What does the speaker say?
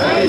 おいさ